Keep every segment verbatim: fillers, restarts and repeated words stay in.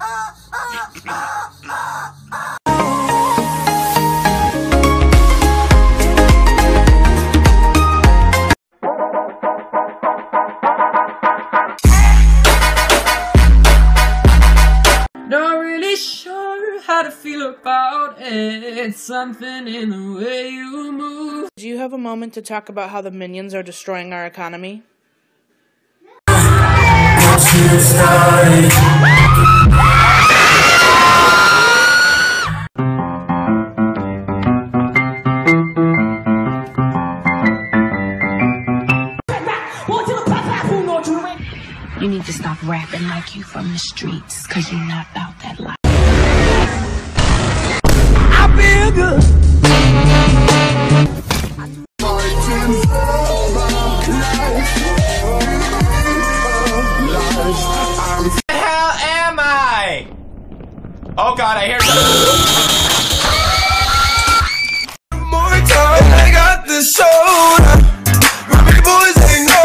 Not really sure how to feel about it. Something in the way you move. Do you have a moment to talk about how the Minions are destroying our economy? You need to stop rapping like you from the streets, cause you're not about that life. I feel good. The hell am I? Oh god, I hear something. More time, I got the soda. My boys ain't no.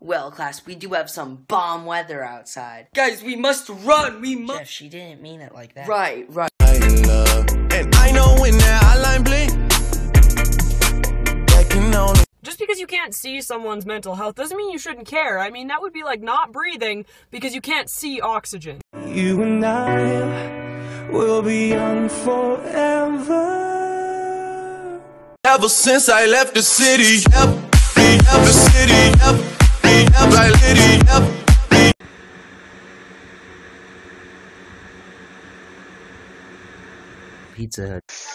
Well, class, we do have some bomb weather outside. Guys, we must run, we must- Jeff, she didn't mean it like that. Right, right. I love, and I know when that hotline bling, I can only- Just because you can't see someone's mental health doesn't mean you shouldn't care. I mean, that would be like not breathing because you can't see oxygen. You and I will be young forever. Ever since I left the city, ever, ever city, ever. Pizza Hut.